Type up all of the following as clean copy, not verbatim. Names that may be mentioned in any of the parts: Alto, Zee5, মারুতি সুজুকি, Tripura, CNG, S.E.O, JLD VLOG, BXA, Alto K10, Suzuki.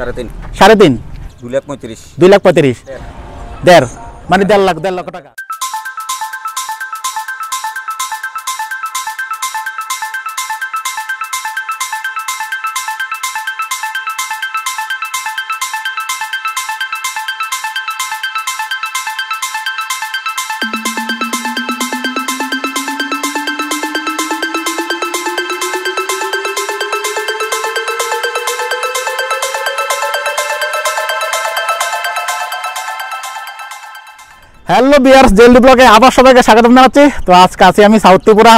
3.5 2 লাখ 35 দেড় মানে 1.5 লাখ টাকা। হ্যালো বিয়ার্স, জেলডি ব্লকে আবার সবাইকে স্বাগতম জানাচ্ছি। তো আজকে আছি আমি সাউথ ত্রিপুরা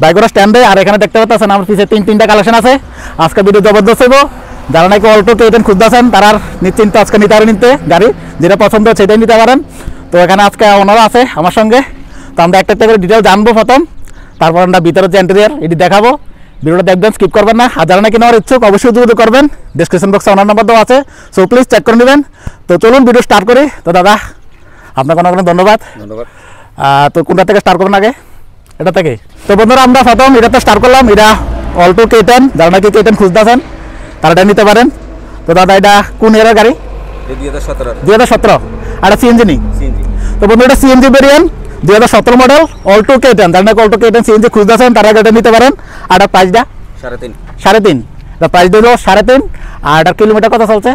বাইকুড়া স্ট্যান্ডে। আর এখানে দেখতে পাচ্ছেন আমার পিছিয়ে তিনটা কালেকশন আছে। আজকে ভিডিও জবরদস্ত হইব। যারা নাকি অল্টো কেটেন খুঁজতে আছেন তারা নিশ্চিন্ত আজকে নিতে গাড়ি যেটা পছন্দ সেটাই নিতে পারেন। তো এখানে আজকে ওনারা আছে আমার সঙ্গে। তো আমরা একটা করে ডিটেল জানবো প্রথম, তারপর আমরা ভিতরে যে ইন্টেরিয়ার এটি দেখাবো। ভিডিওটা দেখবেন, স্কিপ করবেন না। আর যারা নাকি নেওয়ার ইচ্ছুক অবশ্যই যোগাযোগ করবেন, ডিসক্রিপশন বক্সে ওনার নাম্বার দেওয়া আছে, সো প্লিজ চেক করে নেবেন। তো চলুন ভিডিও স্টার্ট করি। তো দাদা আপনাকে অনেক অনেক ধন্যবাদ। তো কোনটা থেকে স্টার্ট করবেন আগে? এটা থেকে। তো বন্ধুরা আমরা প্রথম এটা তো স্টার্ট করলাম, এটা অল্টো কেটেন। যারা নাকি কেটেন খুঁজতেছেন তারা এটা নিতে পারেন। তো দাদা এটা কোন এর গাড়ি? 2017। আর সিএনজি। তো বন্ধু এটা CNG variant 2017 model Alto K ten. যারা নাকি অল্টো কেটেন সিএনজি খুঁজতেছেন তারা এটা নিতে পারেন। আর এটা প্রাইসটা 3.5। এটা প্রাইস দিল 3.5। আর এটার কিলোমিটার কত চলছে?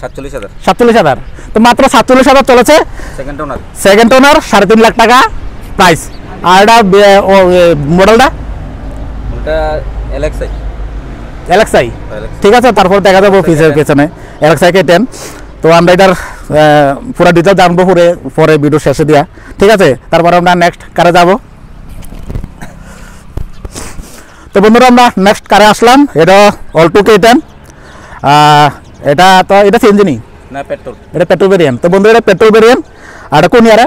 47,000। তো মাত্র 47,000 চলেছে। সেকেন্ড ওনার 3.5 লাখ টাকা প্রাইস। আর এটা মডেলটা LXI, ঠিক আছে। তারপর দেখা যাবো ফিচার পেছনে LXI K10। তো আমরা এটার পুরো ডিটেল জানবো পরে ভিডিও শেষে দিয়া, ঠিক আছে। তারপর আমরা নেক্সট কারে যাবো। তো বন্ধুরা আমরা নেক্সট কারে আসলাম, এটা অল্টো K10। এটা তো এটা সিএনজি না পেট্রোল? এটা পেট্রোল ভেরিয়েন্ট। তো বন্ধুরা এটা পেট্রোল ভেরিয়েন্ট। আর এটা কোন ইয়ার?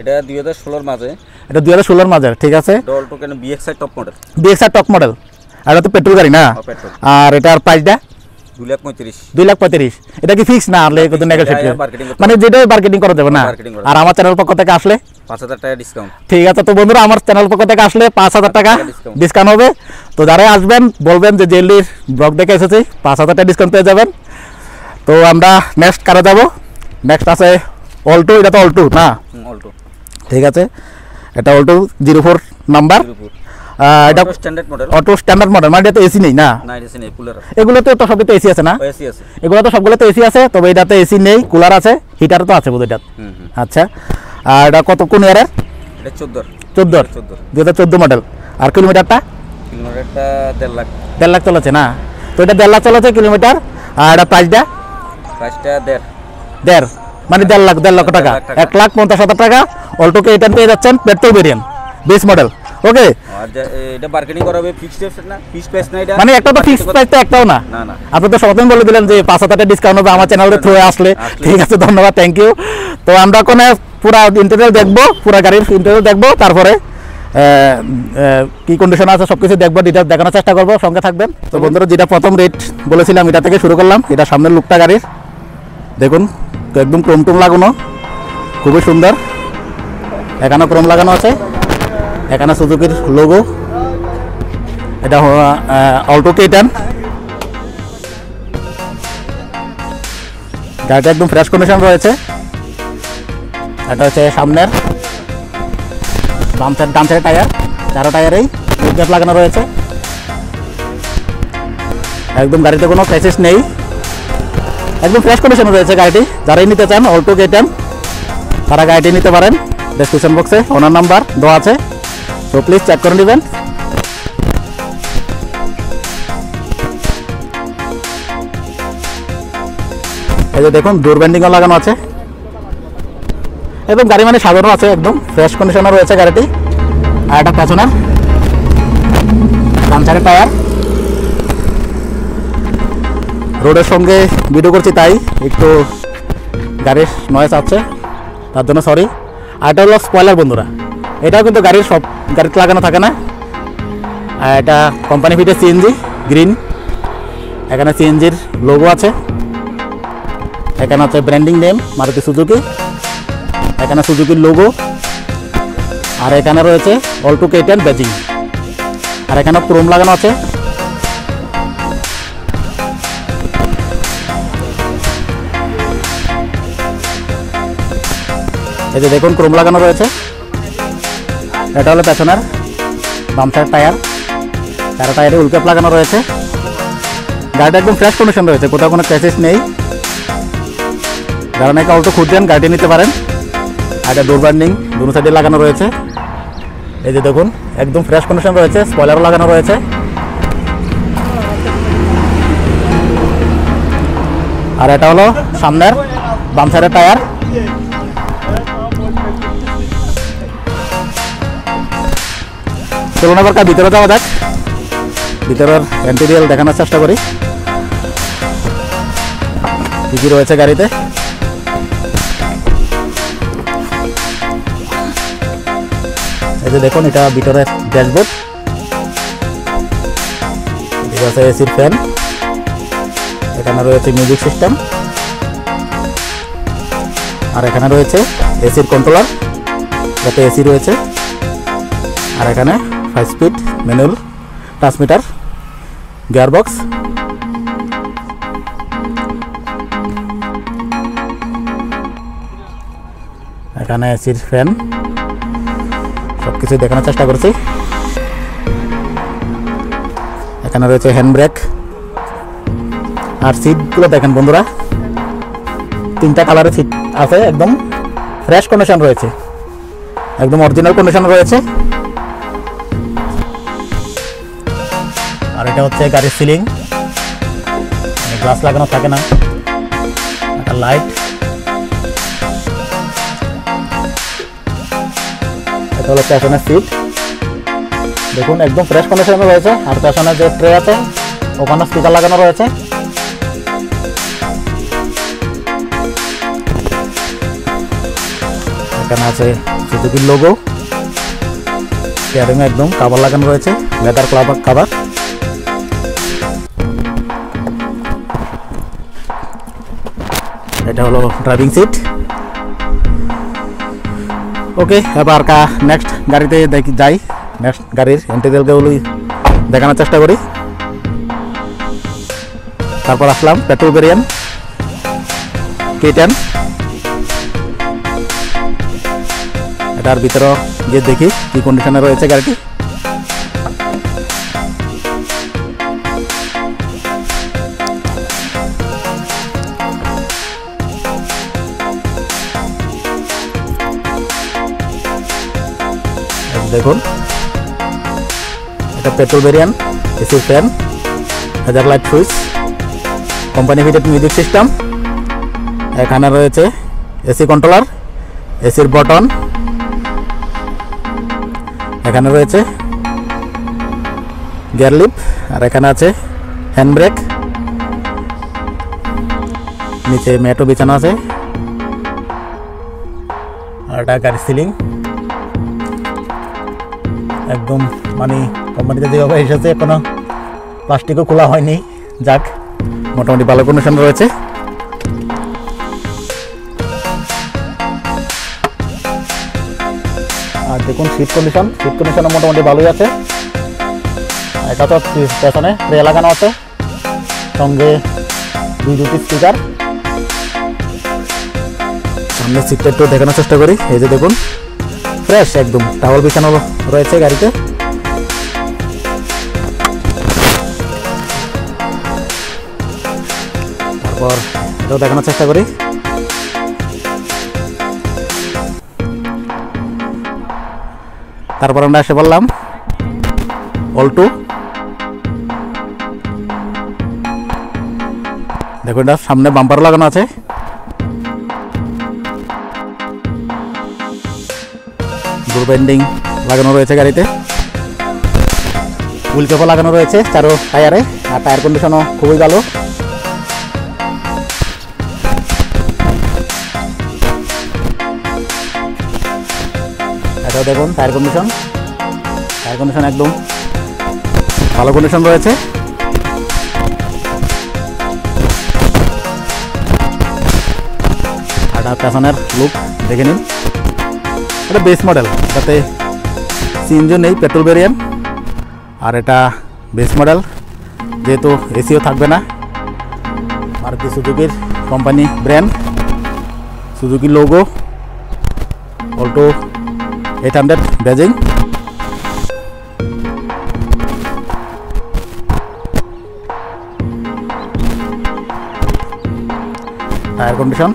এটা 2016 এর মাঝে। এটা 2016 এর মাঝে, ঠিক আছে। ডলটো কেন BXA top model? BXA top model. আর এটা তো পেট্রোল গাড়ি না? আর এটার প্রাইসটা 2.35 লাখ। এটা কি ফিক্স না আরলে কত নেগোশিয়েট মানে যেটা মার্কেটিং করা যাবে না? আর আমার চ্যানেল পক্ষ থেকে আসলে 5000 টাকা ডিসকাউন্ট, ঠিক আছে। তো বন্ধুরা আমার চ্যানেল পক্ষ থেকে আসলে 5000 টাকা ডিসকাউন্ট হবে। তো যারা আসবেন বলবেন যে জেলির ব্লগ দেখে এসেছি, 5000 টাকা ডিসকাউন্ট পেয়ে যাবেন। তো আমরা নেক্সট কারে যাব? নেক্সট আছে অল্টো। এটা তো অল্টো না? অল্টো, ঠিক আছে। এটা অল্টো 04 নাম্বার। এটা standard model. Auto standard model মানে এটা তো এসি নেই না? না, এসি নেই, কুলার আছে। এগুলো তো সবই তো এসি আছে না? এসি আছে। এগুলো তো সবগুলো তো এসি আছে, তবে এটাতে এসি নেই, কুলার আছে, হিটার তো আছে বুঝো এটা। আচ্ছা। আর এটা কত কোন ইয়ার? এটা 2014 মডেল। আর কিলোমিটারটা 1.5 লাখ চলেছে না? তো এটা 1.5 লাখ চলেছে কিলোমিটার। আর এটা প্রাইসটা 1.5 মানে 1.5 লাখ টাকা, 1,50,000 টাকা। অল্টো K10 পেয়ে যাচ্ছেন, পেট্রোল ভেরিয়েন্ট 20 মডেল, ওকে। আর এটা মার্কেটিং করা হবে ফিক্সড না? ফিক্সড প্রাইস না, এটা মানে একটা তো ফিক্সড প্রাইস তো একটাও না। না না, আপনি তো সবদিন বলে দিলেন যে 5000 টাকা ডিসকাউন্ট হবে আমার চ্যানেলে থ্রু আসলে, ঠিক আছে। ধন্যবাদ, থ্যাংক ইউ। তো আমরা কোন পুরো ইন্টেরিয়র দেখব, পুরো গাড়ির ইন্টেরিয়র দেখব, তারপরে কি কন্ডিশন আছে সবকিছু দেখবো, ডিটেইলস দেখানোর চেষ্টা করবো, সঙ্গে থাকবেন। তো বন্ধুরা যেটা প্রথম রেট বলেছিলাম এটা থেকে শুরু করলাম। এটা সামনের লুকটা গাড়ির দেখুন, একদম ক্রোম টোম লাগানো, খুবই সুন্দর। এখানে ক্রোম লাগানো আছে, এখানে সুজুকির লোগো। এটা অল্টো K10। গাড়িটা একদম ফ্রেশ কন্ডিশন রয়েছে। এটা হচ্ছে সামনের ডান সাইড টায়ার, 4 টায়ারেই গ্যাপ লাগানো রয়েছে। একদম গাড়িতে কোনো ক্র্যাচেস নেই, একদম ফ্রেশ কন্ডিশন রয়েছে গাড়িটি। যারাই নিতে চান অল্টো K10 তারা গাড়িটি নিতে পারেন। ডেসক্রিপশন বক্সে ওনার নাম্বার দেওয়া আছে, তো প্লিজ চেক করে নেবেন। এই যে দেখুন ডোর ব্যান্ডিংও লাগানো আছে, একদম গাড়ি মানে সাজানো আছে, একদম ফ্রেশ কন্ডিশনে রয়েছে গাড়িটি। আর এটা পেছনে পাঞ্চারে টায়ার, রোডের সঙ্গে ভিডিও করছি তাই একটু গাড়ির নয়েজ আছে, তার জন্য সরি। আর এটা হলো স্পয়লার বন্ধুরা, এটাও কিন্তু গাড়ির সব গাড়িতে লাগানো থাকে না। আর এটা কোম্পানি ফিটে CNG গ্রিন, এখানে CNGর লোগো আছে, এখানে আছে ব্র্যান্ডিং নেম মারুতি সুজুকি, এখানে সুজুকির লোগো। আর এখানে রয়েছে অল্টো K10 ব্যাজিং। আর এখানে ক্রোম লাগানো আছে। এই যে দেখুন ক্রোম লাগানো রয়েছে, এটা হলো পেছনের বাম সাইড টায়ার, তার টায়ারে উল ক্যাপ লাগানো রয়েছে। গাড়িটা একদম ফ্রেশ কন্ডিশন রয়েছে, কোথাও কোনো ক্র্যাচেস নেই। যারা নাকি অল্টো খুঁজছেন গাড়িটি নিতে পারেন। এটা ডোর বার্নিং দুনো সাইডে লাগানো রয়েছে, এই যে দেখুন একদম ফ্রেশ কন্ডিশন রয়েছে, স্পয়লারও লাগানো রয়েছে। আর এটা হলো সামনের বাম সাইডের টায়ার। চলুন এবার ভিতরে যাওয়া যাক, ভিতরের ইন্টেরিয়র দেখানোর চেষ্টা করি কি কি রয়েছে গাড়িতে। এই যে দেখুন এটা ভিতরের ড্যাশবোর্ড, এটা আছে এসির ফ্যান, এখানে রয়েছে মিউজিক সিস্টেম, আর এখানে রয়েছে এসির কন্ট্রোলার, যাতে এসি রয়েছে। আর এখানে 5 স্পিড ম্যানুয়াল ট্রান্সমিটার, গিয়ারবক্স। এখানে এসির ফ্যান, সব কিছু দেখানোর চেষ্টা করছি। এখানে রয়েছে হ্যান্ড ব্রেক। আর সিটগুলো দেখেন বন্ধুরা, 3টা কালারের সিট আছে, একদম ফ্রেশ কন্ডিশন রয়েছে, একদম অরিজিনাল কন্ডিশন রয়েছে। আর এটা হচ্ছে গাড়ির সিলিং, গ্লাস লাগানো থাকে না, একটা লাইট। এটা হলো পেছনের সিট, দেখুন একদম ফ্রেশ কন্ডিশনে রয়েছে। আর পেছনে যে ট্রে আছে ওখানে স্পিকার লাগানো রয়েছে। এখানে আছে সুজুকির লোগো, স্টিয়ারিং একদম কভার লাগানো রয়েছে, লেদার কভার। এটা হলো ড্রাইভিং সিট। ওকে, এবার নেক্সট গাড়িতে যাই, নেক্সট গাড়ির ইন্টেরিয়রগুলো দেখানোর চেষ্টা করি। তারপর আসলাম পেট্রোল ভেরিয়েন্ট K10। তার ভিতরে গিয়ে দেখি কি কন্ডিশনে রয়েছে গাড়িটি। দেখুন এটা পেট্রোল ভেরিয়েন্ট, এসি ফ্যান, হাজার light switch, company fitted music system. এখানে রয়েছে এসি কন্ট্রোলার, এসির বটন। এখানে রয়েছে গিয়ার লিফট, আর এখানে আছে হ্যান্ড ব্রেক। নিচে ম্যাটও বিছানো আছে। আর এটা গাড়ির সিলিং, একদম মানে কোম্পানিতে যেভাবে এসেছে কোনো প্লাস্টিকও খোলা হয়নি, যাক মোটামুটি ভালো কন্ডিশন রয়েছে। আর দেখুন সিট কন্ডিশনও মোটামুটি ভালোই আছে। এটা তো পেছনে ট্রে লাগানো আছে, সঙ্গে 2টি স্পিকার। সামনে সিটটা একটু দেখানোর চেষ্টা করি। এই যে দেখুন ফ্রেশ একদম টাওয়াল বিছানো রয়েছে গাড়িতে। তারপর এটাও দেখানোর চেষ্টা করি। তারপর আমরা এসে বললাম অল্টো। দেখুন এটা সামনে বাম্পার লাগানো আছে। ডোর বেন্ডিং লাগানো রয়েছে গাড়িতে, হুইল ক্যাপও লাগানো রয়েছে চারো টায়ারে। আর টায়ার কন্ডিশনও খুবই ভালো। দেখুন টায়ার কন্ডিশন একদম ভালো কন্ডিশন রয়েছে। আর পেছনের লুক দেখে নিন, এটা বেস মডেল, তাতে CNG নেই, পেট্রোল ভেরিয়েন্ট। আর এটা বেস মডেল, যেহেতু S.E.O থাকবে না। আর সুজুকির company brand, Suzuki logo. Alto 800 badging. Tire condition.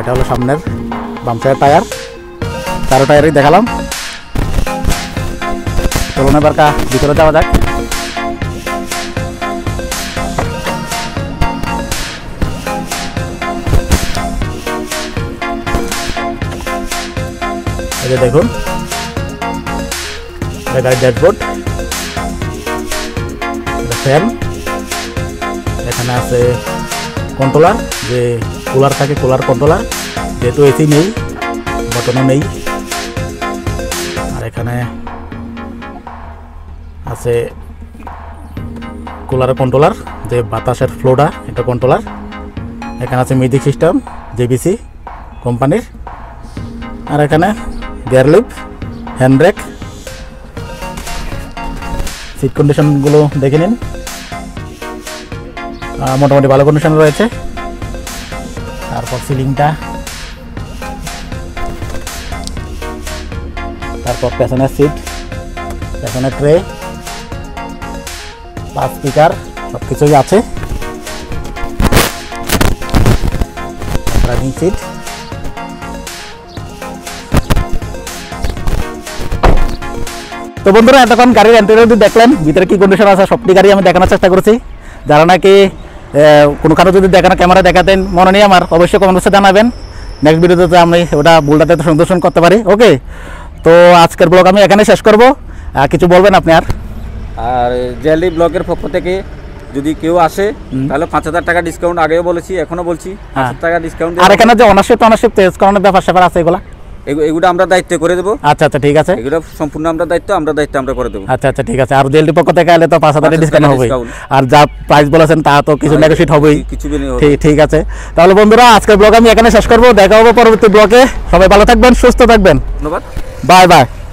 এটা হলো সামনের বাম সাইড টায়ার, চারো টায়ারই দেখালাম। চলুন এবার ভিতরে যাওয়া যাক। এটা দেখুন গাড়ির ড্যাশবোর্ড, ফ্যান, এখানে আছে কন্ট্রোলার, যে কুলার থাকে কুলার কন্ট্রোলার, যেহেতু এসি নেই বটনও নেই। আর এখানে আছে কুলারের কন্ট্রোলার, যে বাতাসের ফ্লোটা এটা কন্ট্রোলার। এখানে আছে মিউজিক সিস্টেম জেবিসি কোম্পানির। আর এখানে gear lift, hand brake. Seat কন্ডিশনগুলো দেখে নিন, মোটামুটি ভালো কন্ডিশন রয়েছে। তারপর সিলিংটা, তারপর পেছনের সিট, পেছনের ট্রে, পাঁচ স্পিকার সব কিছুই আছে। ড্রাইভিং সিট, তো বন্ধুরা এতক্ষণ গাড়ির ইন্টেরিয়র দিয়ে দেখলেন ভিতরে কি কন্ডিশন আছে, সবটি গাড়ি আমি দেখানোর চেষ্টা করেছি। যারা নাকি কোনোখানে যদি দেখানো ক্যামেরা দেখাতেন মনে নেই আমার, অবশ্যই কমেন্ট বক্সে জানাবেন, নেক্সট ভিডিওতে আমি ওটা ভুলটাতে সংশোধন করতে পারি। ওকে, তো আজকের ব্লগ আমি এখানে শেষ করব। কিছু বলবেন আপনি? আর জেলি ব্লগের পক্ষ থেকে যদি কেউ আসে তাহলে 5000 টাকা ডিসকাউন্ট, আগেও বলেছি এখনও বলছি 5000 টাকা ডিসকাউন্ট। আর এখানে যে অনার্শিপ টনার্শিপ চেঞ্জ করানোর ব্যাপার স্যাপার আছে, এগুলো এগুলো আমরা দায়িত্ব করে দেবো। আচ্ছা আচ্ছা ঠিক আছে, এগুলো সম্পূর্ণ আমরা দায়িত্ব করে দেবো। আচ্ছা আচ্ছা ঠিক আছে। আর জেলটি পক্ষ থেকে এলে তো 5000 টাকা ডিসকাউন্ট হবে, আর যা প্রাইস বলেছেন তা তো কিছু নেগোশিয়েট হবেই। ঠিক আছে, তাহলে বন্ধুরা আজকের ব্লগ আমি এখানে শেষ করবো। দেখা হবে পরবর্তী ব্লগে, সবাই ভালো থাকবেন, সুস্থ থাকবেন, ধন্যবাদ, বাই বাই।